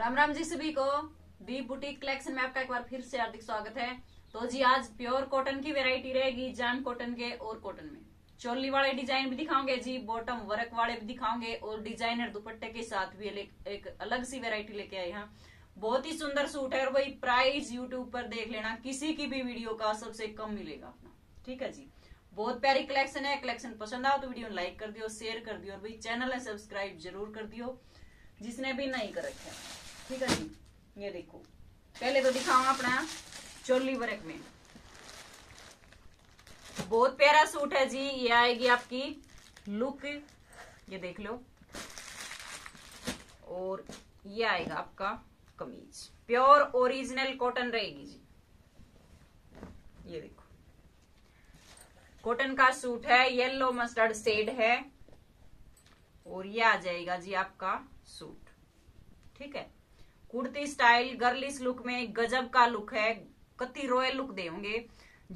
राम राम जी सभी को। Deep boutique collection में आपका एक बार फिर से हार्दिक स्वागत है। तो जी आज प्योर कॉटन की वैरायटी रहेगी, जान कॉटन के और कॉटन में चोली वाले डिजाइन भी दिखाओगे जी, बॉटम वर्क वाले भी दिखाओगे और डिजाइनर दुपट्टे के साथ भी एक अलग सी वेरायटी लेके आए यहाँ। बहुत ही सुंदर सूट है और वही प्राइस यूट्यूब पर देख लेना, किसी की भी वीडियो का सबसे कम मिलेगा अपना। ठीक है जी, बहुत प्यारी कलेक्शन है। कलेक्शन पसंद आओ तो वीडियो लाइक कर दियो, शेयर कर दियो और भाई चैनल है सब्सक्राइब जरूर कर दियो जिसने भी नहीं कर रखा। ठीक है जी, ये देखो पहले तो दिखाऊं अपना चोली वर्क में बहुत प्यारा सूट है जी। ये आएगी आपकी लुक, ये देख लो, और ये आएगा आपका कमीज, प्योर ओरिजिनल कॉटन रहेगी जी। ये देखो कॉटन का सूट है, येलो मस्टर्ड शेड है और ये आ जाएगा जी आपका सूट। ठीक है, कुर्ती स्टाइल गर्लिश लुक में गजब का लुक है, कति रॉयल लुक देंगे।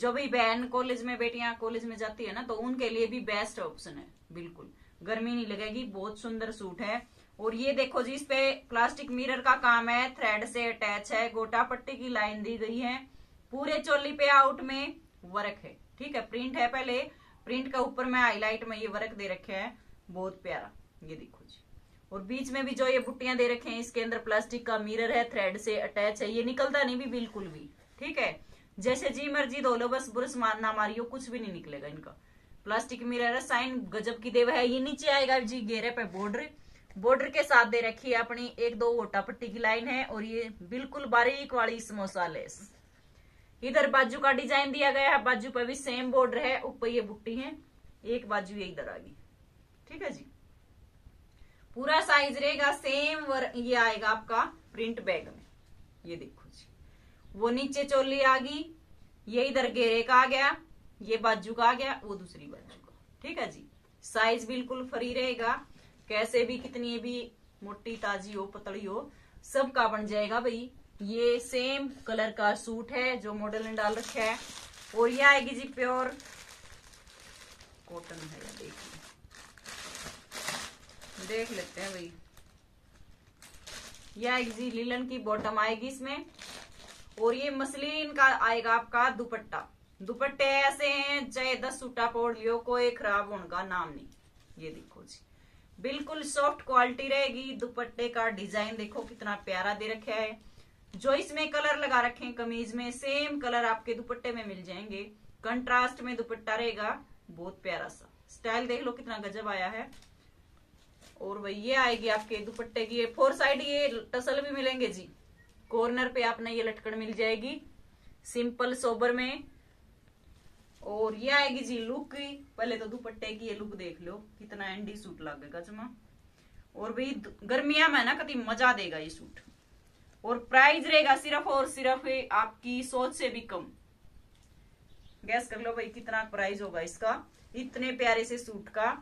जो भी बहन कॉलेज में, बेटियां कॉलेज में जाती है ना, तो उनके लिए भी बेस्ट ऑप्शन है, बिल्कुल गर्मी नहीं लगेगी। बहुत सुंदर सूट है और ये देखो जी, इस पे प्लास्टिक मिरर का काम है, थ्रेड से अटैच है, गोटा पट्टी की लाइन दी गई है, पूरे चोली पे आउट में वर्क है। ठीक है, प्रिंट है, पहले प्रिंट का ऊपर में हाईलाइट में ये वर्क दे रखे है, बहुत प्यारा। ये देखो जी, और बीच में भी जो ये बुट्टियां दे रखे हैं, इसके अंदर प्लास्टिक का मिरर है, थ्रेड से अटैच है, ये निकलता नहीं भी बिल्कुल भी। ठीक है, जैसे जी मर्जी धो लो, बस ब्रश ना मारियो, कुछ भी नहीं निकलेगा इनका। प्लास्टिक मिरर है, साइन गजब की देव है। ये नीचे आएगा जी घेरे पे बॉर्डर, बॉर्डर के साथ दे रखी है अपनी एक दो गोटा पट्टी की लाइन है और ये बिल्कुल बारीक वाली समोसा लेस। इधर बाजू का डिजाइन दिया गया है, बाजू पर भी सेम बॉर्डर है, ऊपर ये बुट्टी है, एक बाजू ये इधर आ गई। ठीक है जी, पूरा साइज रहेगा सेम। ये आएगा आपका प्रिंट बैग में, ये देखो जी, वो नीचे चोली आ गई, ये इधर घेरे का आ गया, ये बाजू का आ गया, वो दूसरी बाजू का। ठीक है जी, साइज बिल्कुल फ्री रहेगा, कैसे भी कितनी भी मोटी ताजी हो पतली हो सबका बन जाएगा भाई। ये सेम कलर का सूट है जो मॉडल ने डाल रखा है और ये आएगी जी प्योर कॉटन है। देखिए, देख लेते हैं भाई, ये आएगी जी लिलन की बॉटम आएगी इसमें और ये मसलिन का आएगा आपका दुपट्टा। दुपट्टे ऐसे हैं चाहे 10 सूटा पोड़ लियो, कोई खराब होने का नाम नहीं। ये देखो जी, बिल्कुल सॉफ्ट क्वालिटी रहेगी। दुपट्टे का डिजाइन देखो कितना प्यारा दे रखा है। जो इसमें कलर लगा रखे हैं कमीज में, सेम कलर आपके दुपट्टे में मिल जाएंगे, कंट्रास्ट में दुपट्टा रहेगा, बहुत प्यारा सा। स्टाइल देख लो कितना गजब आया है। और भाई ये आएगी आपके दुपट्टे की फोर साइड, ये टसल भी मिलेंगे जी, कॉर्नर पे आपने ये लटकन मिल जाएगी सिंपल सोबर में। और ये आएगी जी लुक, पहले तो दुपट्टे की ये लुक देख लो कितना एंडी सूट लगेगा जमा, और भाई गर्मिया में ना कति मजा देगा ये सूट। और प्राइस रहेगा सिर्फ और सिर्फ आपकी सोच से भी कम। गैस कर लो भाई कितना प्राइस होगा इसका, इतने प्यारे से सूट का,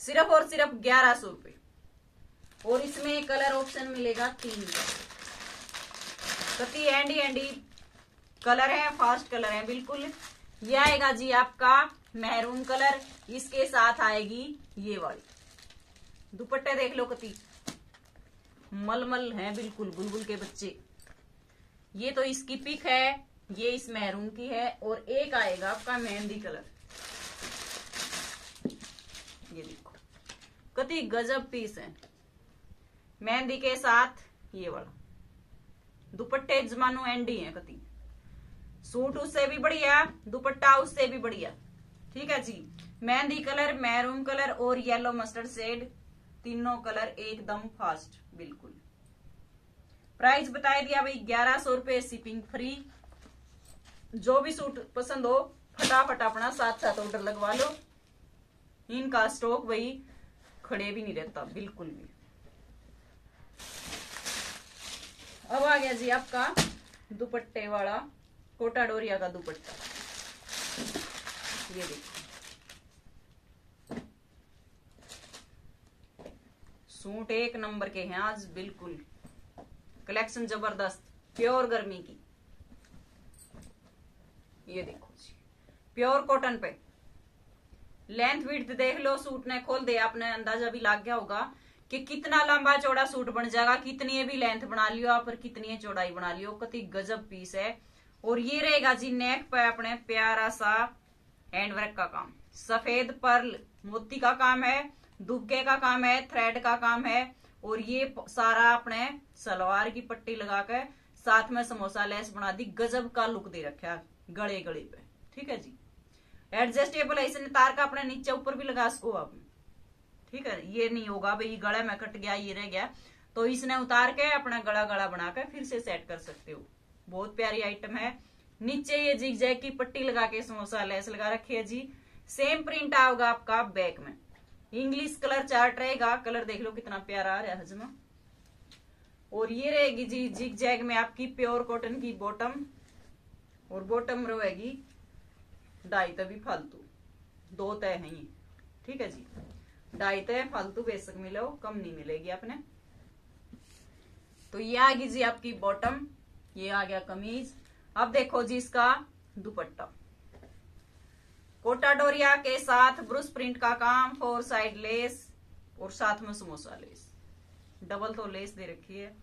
सिर्फ और सिर्फ 1100 रुपये। और इसमें कलर ऑप्शन मिलेगा 3 का, कति एंडी एंडी कलर है, फास्ट कलर है बिल्कुल। ये आएगा जी आपका मैरून कलर, इसके साथ आएगी ये वाली। दुपट्टे देख लो कति मलमल है, बिल्कुल बुलबुल के बच्चे। ये तो इसकी पिक है, ये इस मैरून की है और एक आएगा आपका मेहंदी कलर। ये देखो कति गजब पीस है, मेहंदी के साथ ये वाला दुपट्टे जमानो एंडी है कति। सूट उससे भी बढ़िया, दुपट्टा उससे भी बढ़िया। ठीक है जी, मेहंदी कलर, मैरून कलर और येलो मस्टर्ड शेड, तीनों कलर एकदम फास्ट बिल्कुल। प्राइस बताया दिया भाई 1100 रुपए, शिपिंग फ्री। जो भी सूट पसंद हो फटाफट अपना साथ साथ ऑर्डर लगवा लो, इनका स्टॉक भाई खड़े भी नहीं रहता बिल्कुल भी। अब आ गया जी आपका दुपट्टे वाला, कोटा डोरिया का दुपट्टा। ये देखो सूट एक नंबर के हैं आज, बिल्कुल कलेक्शन जबरदस्त, प्योर गर्मी की। ये देखो जी प्योर कॉटन पे, लेंथ विड्थ देख लो, सूट ने खोल दिया आपने, अंदाजा भी लग गया होगा कि कितना लंबा चौड़ा सूट बन जाएगा, कितनी भी लेंथ बना लियो आप और कितनी चौड़ाई बना लियो, कति गजब पीस है। और ये रहेगा जी नेक पे अपने प्यारा सा हैंडवर्क का काम, सफेद पर्ल मोती का काम है, दुबके का काम है, थ्रेड का काम है। और ये सारा अपने सलवार की पट्टी लगाकर साथ में समोसा लेस बना दी, गजब का लुक दे रखा गले गले पे। ठीक है जी, एडजस्टेबल है, इसने तार का अपने नीचे ऊपर भी लगा सको आप। ठीक है, ये नहीं होगा भाई गला में कट गया ये रह गया, तो इसने उतार के अपना गला गला बनाकर फिर से सेट कर सकते हो। बहुत प्यारी आइटम है। नीचे ये जिगजैग की पट्टी लगा के समोसा लेस लगा रखी है जी। सेम प्रिंट आओगा आपका बैक में, इंग्लिश कलर चार्ट रहेगा, कलर देख लो कितना प्यारा आ रहा है हजमा। और ये रहेगी जी जिगजैग में आपकी प्योर कॉटन की बॉटम, और बॉटम रहेगी डाई तभी फालतू, दो तय है ये। ठीक है जी, डाई तय फालतू बेशक मिलो, कम नहीं मिलेगी आपने। तो ये आ गई जी आपकी बॉटम, ये आ गया कमीज। अब देखो जी इसका दुपट्टा, कोटा डोरिया के साथ ब्रुश प्रिंट का काम, फोर साइड लेस और साथ में समोसा लेस, डबल तो लेस दे रखी है।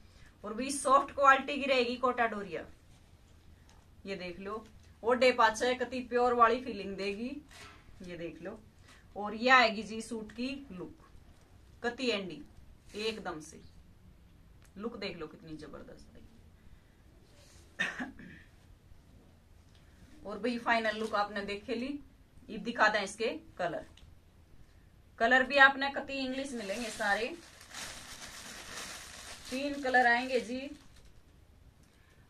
और भी सॉफ्ट क्वालिटी की रहेगी कोटा डोरिया, ये देख लो। और डे पाछे कति प्योर वाली फीलिंग देगी, ये देख लो। और ये आएगी जी सूट की लुक, कति एंडी एकदम से, लुक देख लो कितनी जबरदस्त है। और भाई फाइनल लुक आपने देखे ली। ये दिखा दें इसके कलर, कलर भी आपने कति इंग्लिश मिलेंगे, सारे 3 कलर आएंगे जी।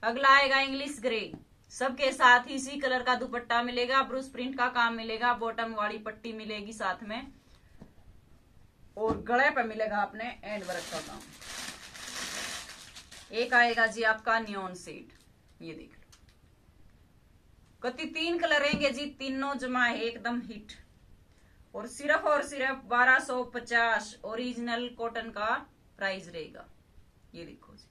अगला आएगा इंग्लिश ग्रे, सबके साथ ही इसी कलर का दुपट्टा मिलेगा, ब्रूस प्रिंट का काम मिलेगा, बॉटम वाली पट्टी मिलेगी साथ में, और गले पर मिलेगा आपने एंड वर्क का काम। एक आएगा जी आपका नियॉन सेट, ये देख लो। कति 3 कलर रहेंगे जी, तीनों जमा है एकदम हिट। और सिर्फ 1250 ओरिजिनल कॉटन का प्राइस रहेगा। ये देखो जी,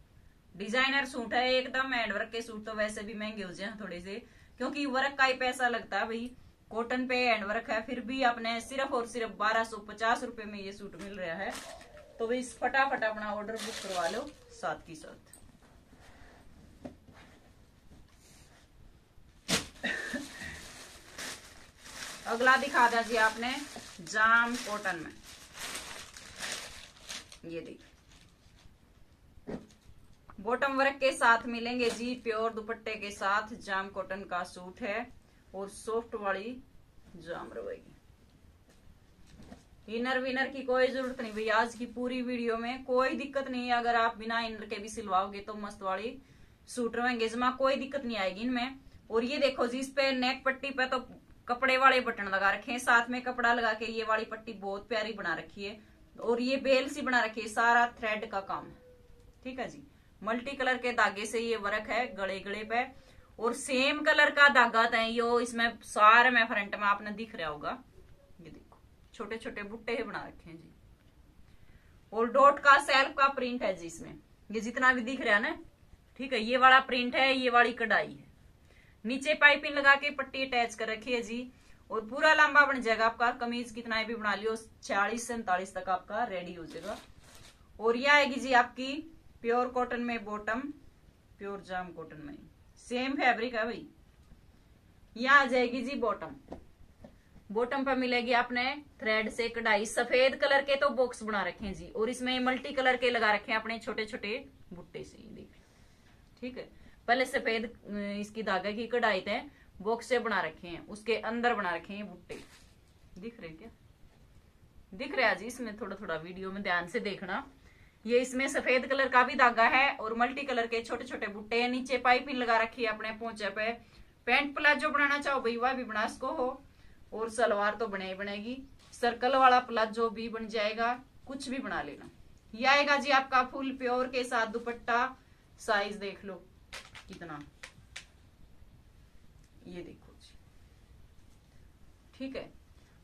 डिजाइनर सूट है एकदम। हैंड वर्क के सूट तो वैसे भी महंगे हो जाए थोड़े से, क्योंकि वर्क का ही पैसा लगता है भाई, कॉटन पे हैंड वर्क है, फिर भी आपने सिर्फ और सिर्फ 1250 रुपए में ये सूट मिल रहा है। तो भाई फटाफट अपना ऑर्डर बुक करवा लो साथ की साथ। अगला दिखा दिया जी आपने जाम कॉटन में, ये देखिए बॉटम वर्क के साथ मिलेंगे जी, प्योर दुपट्टे के साथ जाम कॉटन का सूट है, और सॉफ्ट वाली जाम रहेगी। इनर विनर की कोई जरूरत नहीं भैया, आज की पूरी वीडियो में कोई दिक्कत नहीं है। अगर आप बिना इनर के भी सिलवाओगे तो मस्त वाली सूट रहेंगे जमा, कोई दिक्कत नहीं आएगी इनमें। और ये देखो जी, इस पे नेक पट्टी पे तो कपड़े वाले बटन लगा रखे हैं, साथ में कपड़ा लगा के ये वाली पट्टी बहुत प्यारी बना रखी है। और ये बेल सी बना रखी है, सारा थ्रेड का काम है। ठीक है जी, मल्टी कलर के धागे से ये वर्क है गले गले पे, और सेम कलर का धागा था यो इसमें सारे में फ्रंट में आपने दिख रहा होगा। छोटे छोटे बुट्टे ही बना रखे हैं जी, और डॉट का सेल्फ का प्रिंट है जी इसमें, ये जितना भी दिख रहा है ना। ठीक है, ये वाला प्रिंट है, ये वाली कढ़ाई है, नीचे पाइपिंग लगा के पट्टी अटैच कर रखी है जी। और पूरा लंबा बन जाएगा आपका कमीज, कितना भी बना लियो 40 से 49 तक आपका रेडी हो जाएगा। और यह आएगी जी आपकी प्योर कॉटन में बॉटम, प्योर जाम कॉटन में सेम फैब्रिक है भाई। यह आ जाएगी जी बॉटम, बॉटम पर मिलेगी आपने थ्रेड से कढ़ाई, सफेद कलर के तो बॉक्स बना रखे हैं जी, और इसमें मल्टी कलर के लगा रखे हैं अपने छोटे छोटे बुट्टे से, देख। ठीक है, पहले सफेद इसकी धागे की कढ़ाई थे, बॉक्स से बना रखे हैं, उसके अंदर बना रखे हैं बुट्टे, दिख रहे क्या? दिख रहे जी, इसमें थोड़ा थोड़ा वीडियो में ध्यान से देखना। ये इसमें सफेद कलर का भी धागा है, और मल्टी कलर के छोटे छोटे बुट्टे है, नीचे पाइपिंग लगा रखी है अपने पोंचे पे। पैंट प्लाजो बनाना चाहो भाई वह भी बना सको हो, और सलवार तो बने ही बनेगी, सर्कल वाला प्लाजो भी बन जाएगा, कुछ भी बना लेना। यह आएगा जी आपका फुल प्योर के साथ दुपट्टा, साइज देख लो कितना, ये देखो जी। ठीक है,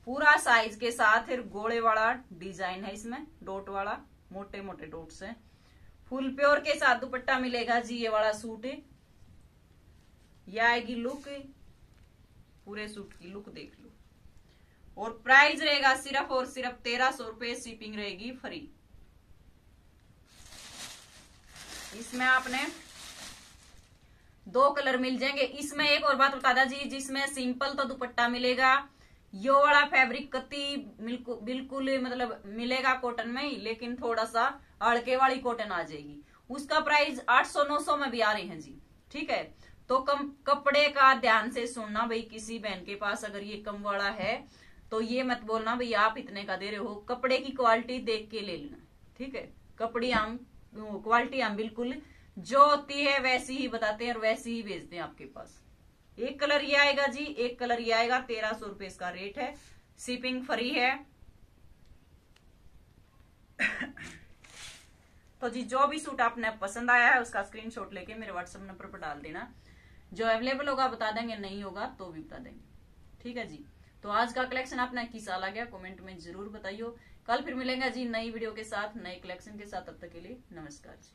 पूरा साइज के साथ, फिर गोले वाला डिजाइन है इसमें, डॉट वाला मोटे मोटे डॉट से, फुल प्योर के साथ दुपट्टा मिलेगा जी। ये वाला सूट है, यह आएगी लुक, पूरे सूट की लुक देख लो। और प्राइस रहेगा सिर्फ और सिर्फ 1300 रुपए, शिपिंग रहेगी फ्री। इसमें आपने दो कलर मिल जाएंगे। इसमें एक और बात बता दा जी, जिसमें सिंपल तो दुपट्टा मिलेगा, यो वाला फैब्रिक कती बिल्कुल मतलब मिलेगा कॉटन में ही, लेकिन थोड़ा सा अड़के वाली कॉटन आ जाएगी। उसका प्राइस 800-900 में भी आ रही है जी। ठीक है, तो कम कपड़े का ध्यान से सुनना भाई, किसी बहन के पास अगर ये कम वाला है तो ये मत बोलना भाई आप इतने का दे रहे हो, कपड़े की क्वालिटी देख के ले लेना। ठीक है, कपड़ी हम क्वालिटी हम बिल्कुल जो होती है वैसी ही बताते हैं और वैसी ही भेजते हैं आपके पास। एक कलर ये आएगा जी, एक कलर ये आएगा। 1300 रुपए इसका रेट है, शिपिंग फ्री है। तो जी जो भी सूट आपने पसंद आया है उसका स्क्रीनशॉट लेके मेरे व्हाट्सएप नंबर पर डाल देना। जो अवेलेबल होगा बता देंगे, नहीं होगा तो भी बता देंगे। ठीक है जी, तो आज का कलेक्शन आपने किस आला गया कमेंट में जरूर बताइयो। कल फिर मिलेंगे जी नई वीडियो के साथ, नए कलेक्शन के साथ। तब तक के लिए नमस्कार जी।